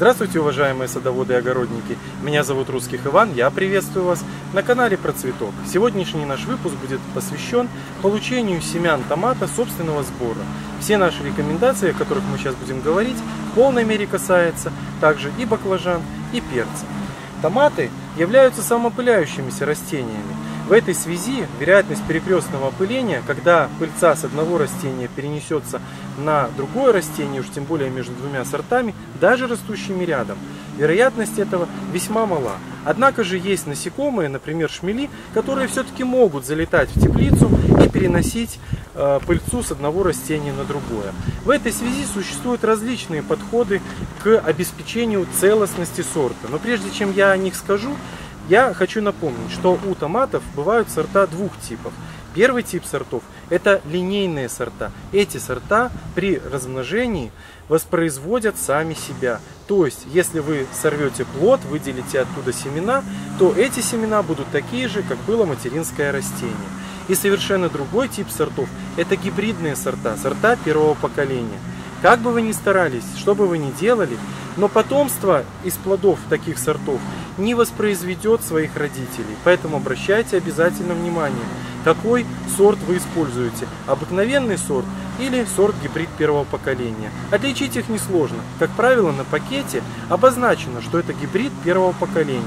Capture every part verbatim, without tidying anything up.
Здравствуйте, уважаемые садоводы и огородники! Меня зовут Русских Иван, я приветствую вас на канале Процветок. Сегодняшний наш выпуск будет посвящен получению семян томата собственного сбора. Все наши рекомендации, о которых мы сейчас будем говорить, в полной мере касаются также и баклажан, и перца. Томаты являются самоопыляющимися растениями. В этой связи вероятность перекрестного опыления, когда пыльца с одного растения перенесется на другое растение, уж тем более между двумя сортами, даже растущими рядом, вероятность этого весьма мала. Однако же есть насекомые, например шмели, которые все-таки могут залетать в теплицу и переносить пыльцу с одного растения на другое. В этой связи существуют различные подходы к обеспечению целостности сорта. Но прежде чем я о них скажу, я хочу напомнить, что у томатов бывают сорта двух типов. Первый тип сортов – это линейные сорта. Эти сорта при размножении воспроизводят сами себя. То есть, если вы сорвете плод, выделите оттуда семена, то эти семена будут такие же, как было материнское растение. И совершенно другой тип сортов – это гибридные сорта, сорта первого поколения. Как бы вы ни старались, что бы вы ни делали, но потомство из плодов таких сортов не воспроизведет своих родителей, поэтому обращайте обязательно внимание, какой сорт вы используете, обыкновенный сорт или сорт-гибрид первого поколения. Отличить их несложно, как правило на пакете обозначено, что это гибрид первого поколения,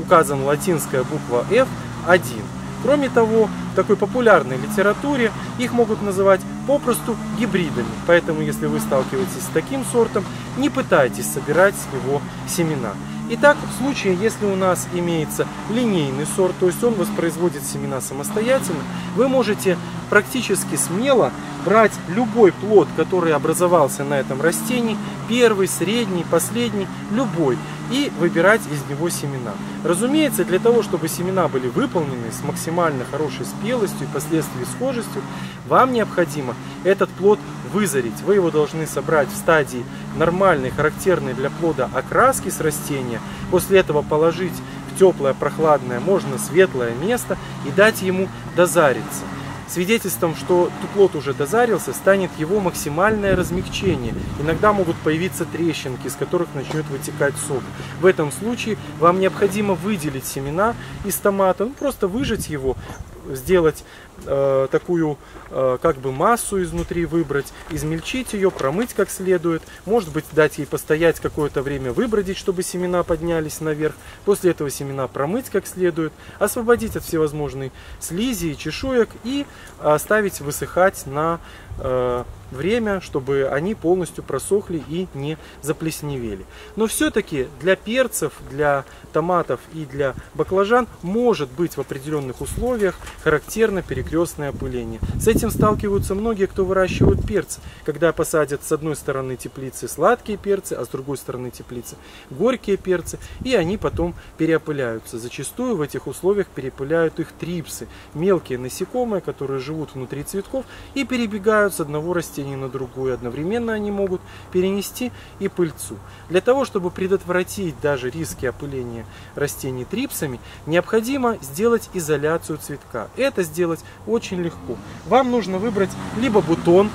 указана латинская буква эф один. Кроме того, в такой популярной литературе их могут называть попросту гибридами, поэтому если вы сталкиваетесь с таким сортом, не пытайтесь собирать с него семена. Итак, в случае, если у нас имеется линейный сорт, то есть он воспроизводит семена самостоятельно, вы можете практически смело брать любой плод, который образовался на этом растении, первый, средний, последний, любой, и выбирать из него семена. Разумеется, для того, чтобы семена были выполнены с максимально хорошей спелостью и впоследствии схожестью, вам необходимо этот плод вызарить. Вы его должны собрать в стадии нормальной, характерной для плода окраски с растения, после этого положить в теплое, прохладное, можно светлое место и дать ему дозариться. Свидетельством, что плод уже дозарился, станет его максимальное размягчение. Иногда могут появиться трещинки, из которых начнет вытекать сок. В этом случае вам необходимо выделить семена из томата, ну, просто выжать его, сделать э, такую э, как бы массу изнутри, выбрать, измельчить ее, промыть как следует, может быть дать ей постоять какое-то время, выбродить, чтобы семена поднялись наверх, после этого семена промыть как следует, освободить от всевозможной слизи и чешуек и оставить высыхать на э, время, чтобы они полностью просохли и не заплесневели. Но все-таки для перцев, для томатов и для баклажан может быть в определенных условиях характерно перекрестное опыление. С этим сталкиваются многие, кто выращивают перцы, когда посадят с одной стороны теплицы сладкие перцы, а с другой стороны теплицы горькие перцы, и они потом переопыляются. Зачастую в этих условиях перепыляют их трипсы, мелкие насекомые, которые живут внутри цветков и перебегают с одного растения на другую, одновременно они могут перенести и пыльцу. Для того, чтобы предотвратить даже риски опыления растений трипсами, необходимо сделать изоляцию цветка. Это сделать очень легко. Вам нужно выбрать либо бутон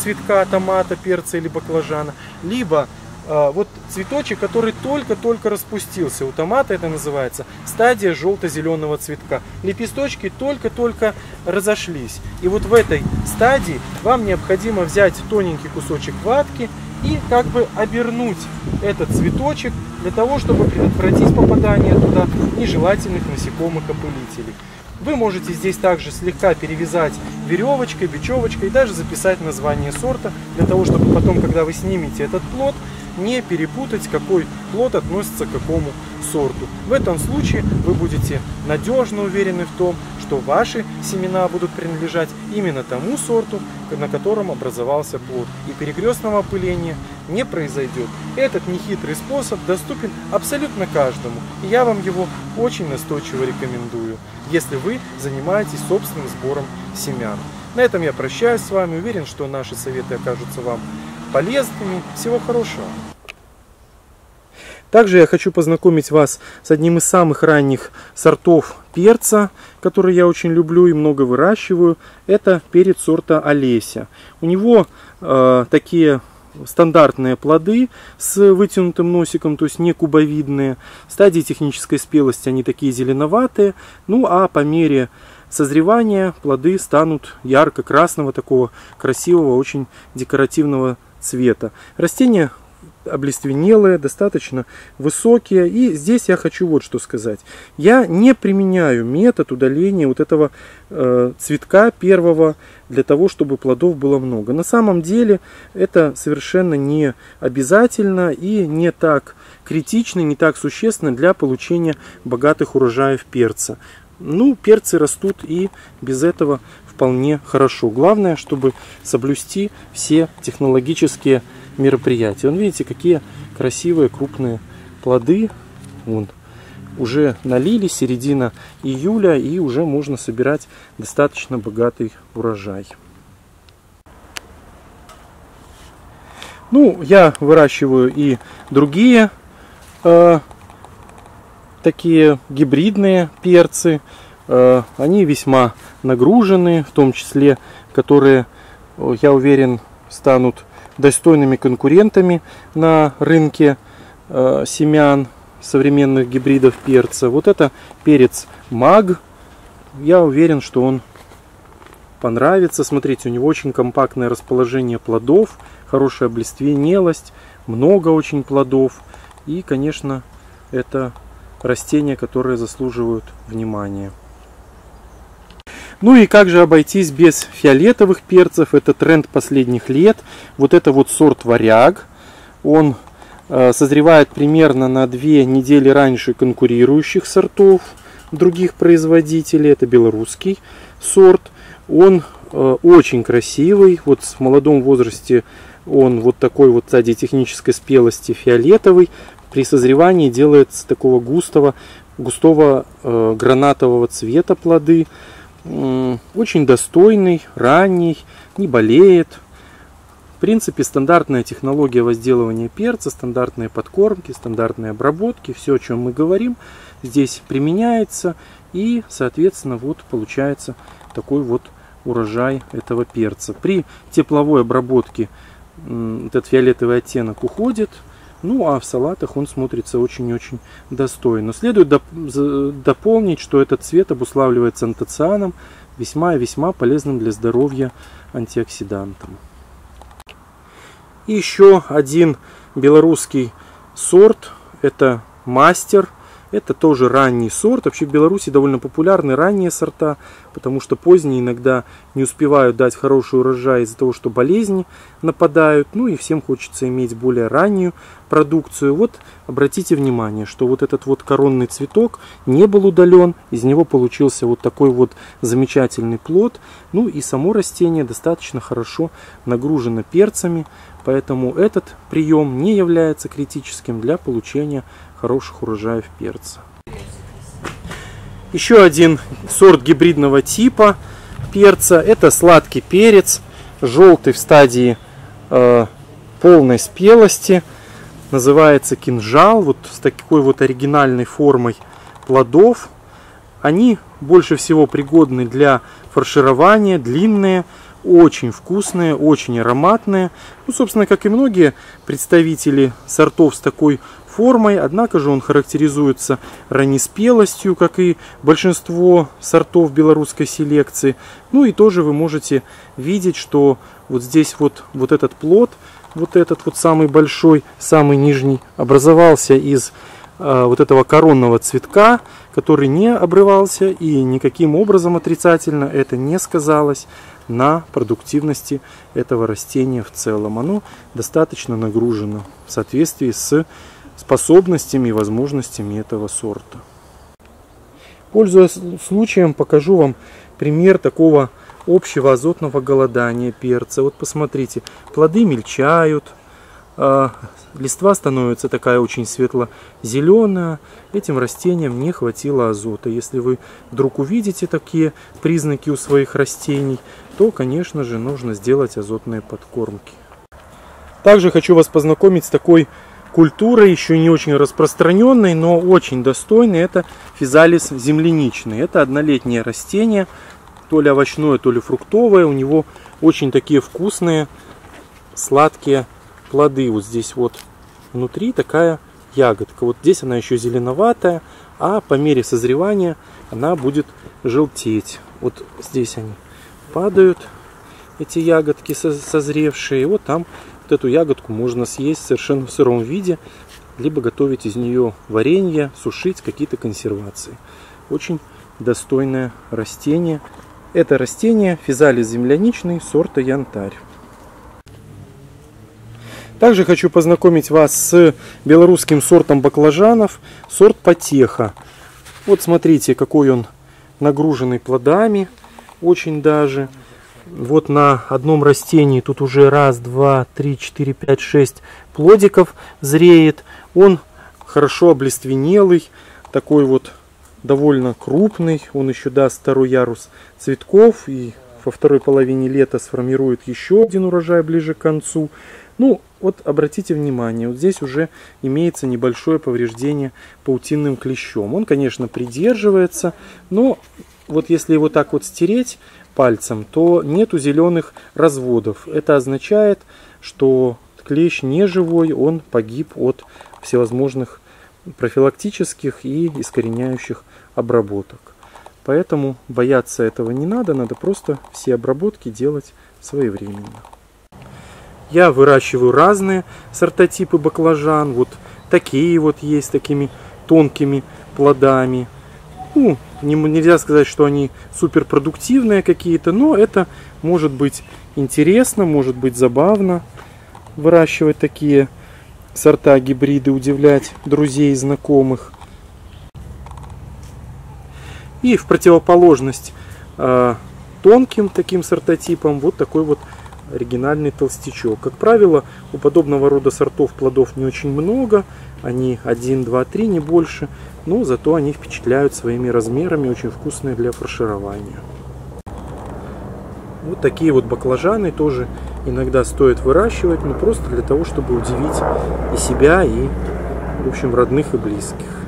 цветка томата, перца или баклажана, либо вот цветочек, который только-только распустился. У томата это называется стадия желто-зеленого цветка. Лепесточки только-только разошлись. И вот в этой стадии вам необходимо взять тоненький кусочек ватки и как бы обернуть этот цветочек для того, чтобы предотвратить попадание туда нежелательных насекомых-опылителей. Вы можете здесь также слегка перевязать веревочкой, бечевочкой и даже записать название сорта, для того, чтобы потом, когда вы снимете этот плод, не перепутать, какой плод относится к какому сорту. В этом случае вы будете надежно уверены в том, что ваши семена будут принадлежать именно тому сорту, на котором образовался плод, и перекрестного опыления не произойдет. Этот нехитрый способ доступен абсолютно каждому, и я вам его очень настойчиво рекомендую, если вы занимаетесь собственным сбором семян. На этом я прощаюсь с вами, уверен, что наши советы окажутся вам полезными. Всего хорошего! Также я хочу познакомить вас с одним из самых ранних сортов перца, который я очень люблю и много выращиваю. Это перец сорта Алеся. У него э, такие стандартные плоды с вытянутым носиком, то есть не кубовидные. В стадии технической спелости они такие зеленоватые, ну а по мере созревания плоды станут ярко-красного, такого красивого, очень декоративного цвета. Растения облиственелые, достаточно высокие. И здесь я хочу вот что сказать. Я не применяю метод удаления вот этого э, цветка первого для того, чтобы плодов было много. На самом деле это совершенно не обязательно и не так критично, не так существенно для получения богатых урожаев перца. Ну, перцы растут и без этого вполне хорошо. Главное, чтобы соблюсти все технологические мероприятия. Вон, видите, какие красивые крупные плоды. Вон, уже налили, середина июля, и уже можно собирать достаточно богатый урожай. Ну, я выращиваю и другие э, такие гибридные перцы. Э, они весьма нагружены, в том числе, которые, я уверен, станут достойными конкурентами на рынке э, семян современных гибридов перца. Вот это перец Маг. Я уверен, что он понравится. Смотрите, у него очень компактное расположение плодов, хорошая облиственелость, много очень плодов. И, конечно, это растения, которые заслуживают внимания. Ну и как же обойтись без фиолетовых перцев? Это тренд последних лет. Вот это вот сорт Варяг. Он созревает примерно на две недели раньше конкурирующих сортов других производителей. Это белорусский сорт. Он очень красивый. Вот в молодом возрасте он вот такой вот в стадии технической спелости фиолетовый. При созревании делается такого густого, густого гранатового цвета плоды. Очень достойный, ранний, не болеет. В принципе, стандартная технология возделывания перца, стандартные подкормки, стандартные обработки, все, о чем мы говорим, здесь применяется. И, соответственно, вот получается такой вот урожай этого перца. При тепловой обработке этот фиолетовый оттенок уходит. Ну, а в салатах он смотрится очень-очень достойно. Следует доп дополнить, что этот цвет обуславливается антоцианом, весьма и весьма полезным для здоровья антиоксидантом. И еще один белорусский сорт, это Мастер. Это тоже ранний сорт. Вообще в Беларуси довольно популярны ранние сорта, потому что поздние иногда не успевают дать хороший урожай из-за того, что болезни нападают. Ну и всем хочется иметь более раннюю продукцию. Вот обратите внимание, что вот этот вот коронный цветок не был удален. Из него получился вот такой вот замечательный плод. Ну и само растение достаточно хорошо нагружено перцами. Поэтому этот прием не является критическим для получения хороших урожаев перца. Еще один сорт гибридного типа перца. Это сладкий перец, желтый в стадии э, полной спелости. Называется Кинжал. Вот с такой вот оригинальной формой плодов. Они больше всего пригодны для фарширования, длинные. Очень вкусные, очень ароматные. Ну, собственно, как и многие представители сортов с такой формой. Однако же он характеризуется раннеспелостью, как и большинство сортов белорусской селекции. Ну и тоже вы можете видеть, что вот здесь вот, вот этот плод, вот этот вот самый большой, самый нижний, образовался из э, вот этого коронного цветка, который не обрывался и никаким образом отрицательно это не сказалось на продуктивности этого растения в целом. Оно достаточно нагружено в соответствии с способностями и возможностями этого сорта. Пользуясь случаем, покажу вам пример такого общего азотного голодания перца. Вот посмотрите, плоды мельчают, листва становится такая очень светло-зеленая. Этим растениям не хватило азота. Если вы вдруг увидите такие признаки у своих растений, то, конечно же, нужно сделать азотные подкормки. Также хочу вас познакомить с такой культурой, еще не очень распространенной, но очень достойной. Это физалис земляничный. Это однолетнее растение, то ли овощное, то ли фруктовое. У него очень такие вкусные, сладкие плоды вот здесь вот внутри такая ягодка. Вот здесь она еще зеленоватая, а по мере созревания она будет желтеть. Вот здесь они падают, эти ягодки созревшие. И вот там вот эту ягодку можно съесть совершенно в сыром виде, либо готовить из нее варенье, сушить, какие-то консервации. Очень достойное растение. Это растение физалис земляничный сорта Янтарь. Также хочу познакомить вас с белорусским сортом баклажанов, сорт Потеха. Вот смотрите, какой он нагруженный плодами, очень даже. Вот на одном растении тут уже раз, два, три, четыре, пять, шесть плодиков зреет. Он хорошо облиственелый, такой вот довольно крупный. Он еще даст второй ярус цветков и во второй половине лета сформирует еще один урожай ближе к концу. Ну, вот обратите внимание, вот здесь уже имеется небольшое повреждение паутинным клещом. Он, конечно, придерживается, но вот если его так вот стереть пальцем, то нету зеленых разводов. Это означает, что клещ не живой, он погиб от всевозможных профилактических и искореняющих обработок. Поэтому бояться этого не надо, надо просто все обработки делать своевременно. Я выращиваю разные сортотипы баклажан. Вот такие вот есть, с такими тонкими плодами. Ну, нельзя сказать, что они суперпродуктивные какие-то, но это может быть интересно, может быть забавно выращивать такие сорта, гибриды, удивлять друзей и знакомых. И в противоположность э, тонким таким сортотипам вот такой вот оригинальный толстячок. Как правило, у подобного рода сортов плодов не очень много, они один, два, три, не больше, но зато они впечатляют своими размерами, очень вкусные для фарширования. Вот такие вот баклажаны тоже иногда стоит выращивать, но просто для того, чтобы удивить и себя, и, в общем, родных и близких.